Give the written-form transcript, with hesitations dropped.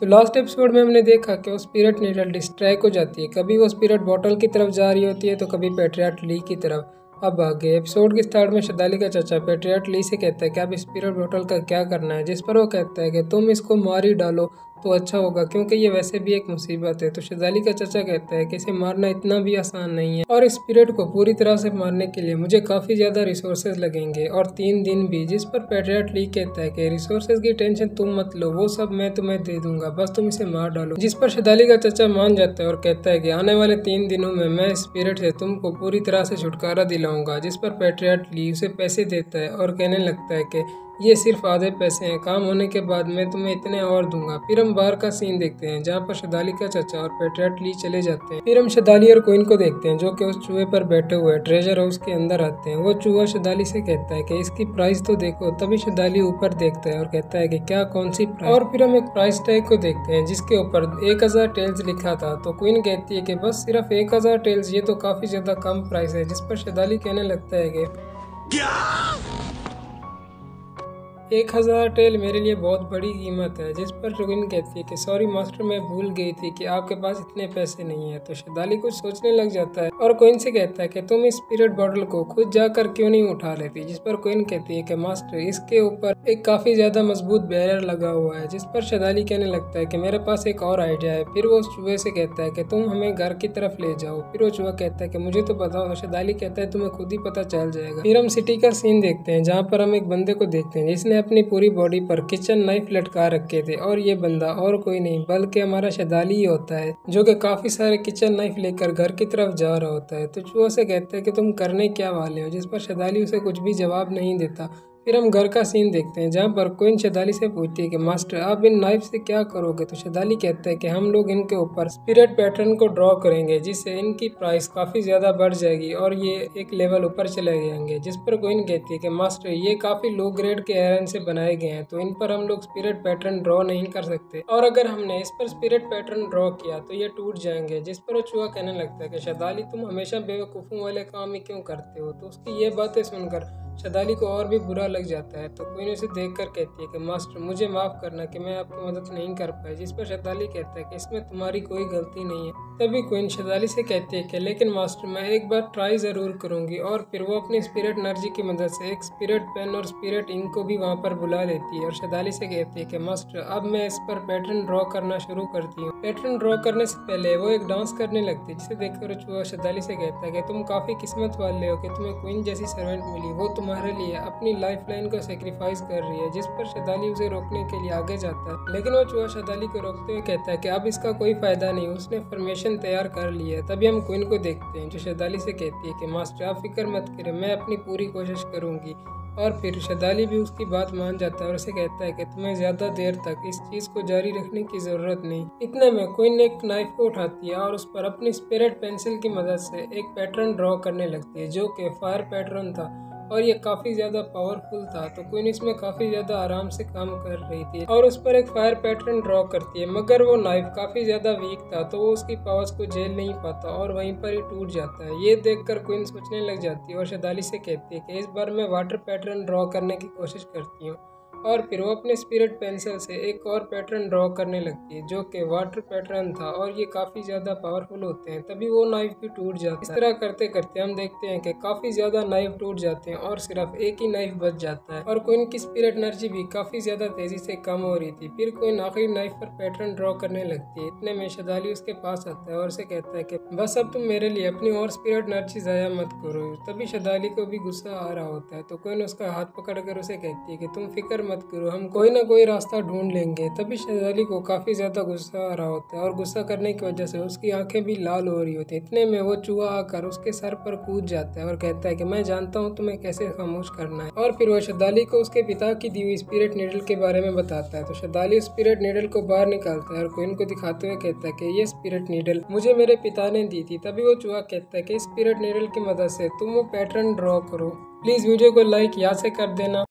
तो last episode में हमने देखा कि वो स्पिरिट नीडल डिस्ट्रैक्ट हो जाती है, कभी वो स्पिरिट बॉटल की तरफ जा रही होती है तो कभी पेट्रियाट ली की तरफ। अब आगे एपिसोड के स्टार्ट में शदाली का चाचा पेट्रियाट ली से कहता है कि अब स्पिरिट बॉटल का क्या करना है, जिस पर वो कहता है कि तुम इसको मार ही डालो तो अच्छा होगा क्योंकि ये वैसे भी एक मुसीबत है। तो शदाली का चाचा कहता है कि इसे मारना इतना भी आसान नहीं है और इस स्पिरिट को पूरी तरह से मारने के लिए मुझे काफ़ी ज़्यादा रिसोर्सेज लगेंगे और 3 दिन भी, जिस पर पेट्रियाट ली कहता है कि रिसोर्सेज की टेंशन तुम मत लो, वो सब मैं तुम्हें दे दूंगा, बस तुम इसे मार डालो। जिस पर शदाली का चाचा मान जाता है और कहता है कि आने वाले 3 दिनों में मैं इस स्पिरिट से तुमको पूरी तरह से छुटकारा दिलाऊंगा। जिस पर पेट्रियाट ली उसे पैसे देता है और कहने लगता है कि ये सिर्फ आधे पैसे हैं, काम होने के बाद मैं तुम्हें इतने और दूंगा। फिर हम बार का सीन देखते हैं जहाँ पर शदाली का चाचा और पेट्रियाट ली चले जाते हैं। फिर हम शदाली और क्वीन को देखते हैं जो कि उस चूहे पर बैठे हुए ट्रेजर हाउस के अंदर आते हैं। वो चूहा शदाली से कहता है कि इसकी प्राइस तो देखो, तभी शदाली ऊपर देखता है और कहता है कि क्या, कौन सी प्राइस? और फिर हम एक प्राइस टैग को देखते हैं जिसके ऊपर 1000 टेल्स लिखा था। तो क्वीन कहती है कि बस सिर्फ 1000 टेल्स, ये तो काफी ज्यादा कम प्राइस है। जिस पर शदाली कहने लगता है कि 1000 टेल मेरे लिए बहुत बड़ी कीमत है। जिस पर क्वीन कहती है कि सॉरी मास्टर, मैं भूल गई थी कि आपके पास इतने पैसे नहीं है। तो शदाली कुछ सोचने लग जाता है और क्वीन से कहता है कि तुम इस स्पिरिट बॉटल को खुद जाकर क्यों नहीं उठा लेती। जिस पर क्वीन कहती है कि मास्टर, इसके ऊपर एक काफी ज्यादा मजबूत बैरियर लगा हुआ है। जिस पर शदाली कहने लगता है कि मेरे पास एक और आइडिया है। फिर वो चूहे से कहता है कि तुम हमें घर की तरफ ले जाओ। फिर वो चूहा कहता है कि मुझे तो बताओ। शदाली कहता है तुम्हें खुद ही पता चल जाएगा। फिर हम सिटी का सीन देखते हैं जहाँ पर हम एक बंदे को देखते हैं जिसने अपनी पूरी बॉडी पर किचन नाइफ लटका रखे थे और ये बंदा और कोई नहीं बल्कि हमारा शदाली ही होता है जो कि काफी सारे किचन नाइफ लेकर घर की तरफ जा रहा होता है। तो चूहा से कहता है कि तुम करने क्या वाले हो। जिस पर शदाली उसे कुछ भी जवाब नहीं देता। फिर हम घर का सीन देखते हैं जहाँ पर क्वीन शदाली से पूछती है कि मास्टर, आप इन नाइफ से क्या करोगे। तो शदाली कहता है कि हम लोग इनके ऊपर स्पिरिट पैटर्न को ड्रॉ करेंगे जिससे इनकी प्राइस काफ़ी ज़्यादा बढ़ जाएगी और ये एक लेवल ऊपर चले जाएंगे। जिस पर क्वीन कहती है कि मास्टर, ये काफ़ी लो ग्रेड के आयरन से बनाए गए हैं तो इन पर हम लोग स्पिरिट पैटर्न ड्रॉ नहीं कर सकते और अगर हमने इस पर स्पिरिट पैटर्न ड्रॉ किया तो ये टूट जाएंगे। जिस पर चूहा कहने लगता है कि शदाली, तुम हमेशा बेवकूफ़ों वाले काम ही क्यों करते हो। तो उसकी ये बातें सुनकर शदाली को और भी बुरा लग जाता है। तो क्वीन उसे देखकर कहती है कि मास्टर, मुझे माफ़ करना कि मैं आपकी मदद नहीं कर पाई। जिस पर शदाली कहता है कि इसमें तुम्हारी कोई गलती नहीं है। तभी क्वीन शदाली से कहती है कि लेकिन मास्टर, मैं एक बार ट्राई ज़रूर करूंगी। और फिर वो अपनी स्पिरिट एनर्जी की मदद से एक स्पिरिट पेन और स्पिरिट इंक को भी वहाँ पर बुला लेती है और शदाली से कहती है कि मास्टर, अब मैं इस पर पैटर्न ड्रॉ करना शुरू करती हूँ। पैटर्न ड्रॉ करने से पहले वो एक डांस करने लगती है जिसे देखकर चूहा शदाली से कहता है कि तुम काफ़ी किस्मत वाले हो कि तुम्हें क्वीन जैसी सर्वेंट मिली, वो तुम्हारे लिए अपनी लाइफलाइन को सैक्रिफाइस कर रही है। जिस पर शदाली उसे रोकने के लिए आगे जाता है लेकिन वो चूहा शदाली को रोकते हुए कहता है कि अब इसका कोई फायदा नहीं, उसने फॉर्मेशन तैयार कर ली है। तभी हम क्वीन को देखते हैं जो शदाली से कहती है कि मास्टर, आप फिक्र मत करें, मैं अपनी पूरी कोशिश करूंगी। और फिर शदाली भी उसकी बात मान जाता है और उसे कहता है कि तुम्हें ज़्यादा देर तक इस चीज़ को जारी रखने की ज़रूरत नहीं। इतने में क्वीन एक नाइफ को उठाती है और उस पर अपनी स्पिरिट पेंसिल की मदद से एक पैटर्न ड्रॉ करने लगती है जो कि फायर पैटर्न था और ये काफ़ी ज़्यादा पावरफुल था। तो क्वीन इसमें काफ़ी ज़्यादा आराम से काम कर रही थी और उस पर एक फायर पैटर्न ड्रॉ करती है मगर वो नाइफ काफ़ी ज़्यादा वीक था तो वो उसकी पावर्स को झेल नहीं पाता और वहीं पर ही टूट जाता है। ये देखकर क्वीन सोचने लग जाती है और शदाली से कहती है कि इस बार मैं वाटर पैटर्न ड्रॉ करने की कोशिश करती हूँ। और फिर वो अपने स्पिरिट पेंसिल से एक और पैटर्न ड्रॉ करने लगती है जो कि वाटर पैटर्न था और ये काफ़ी ज़्यादा पावरफुल होते हैं। तभी वो नाइफ भी टूट जाता है। इस तरह करते करते हम देखते हैं कि काफ़ी ज़्यादा नाइफ टूट जाते हैं और सिर्फ एक ही नाइफ बच जाता है और क्वीन की स्पिरिट एनर्जी भी काफ़ी ज़्यादा तेज़ी से कम हो रही थी। फिर क्वीन आखिरी नाइफ पर पैटर्न ड्रॉ करने लगती है। इतने में शदाली उसके पास आता है और उसे कहता है कि बस अब तुम मेरे लिए अपनी और स्पिरिट एनर्जी ज़ाया मत करो। तभी शदाली को भी गुस्सा आ रहा होता है तो क्वीन उसका हाथ पकड़ कर उसे कहती है कि तुम फिक्र मत करो, हम कोई ना कोई रास्ता ढूंढ लेंगे। तभी शदाली को काफ़ी ज़्यादा गुस्सा आ रहा होता है और गुस्सा करने की वजह से उसकी आंखें भी लाल हो रही होती है। इतने में वो चूहा आकर उसके सर पर कूद जाता है और कहता है कि मैं जानता हूँ तुम्हें कैसे खामोश करना है। और फिर वो शदाली को उसके पिता की दी हुई स्पिरिट नीडल के बारे में बताता है। तो शदाली स्पिरिट नीडल को बाहर निकालता है और क्वीन को दिखाते हुए कहता है कि ये स्पिरिट नीडल मुझे मेरे पिता ने दी थी। तभी वो चूहा कहता है कि स्पिरिट नीडल की मदद से तुम वो पैटर्न ड्रॉ करो। प्लीज़ वीडियो को लाइक यहाँ से कर देना।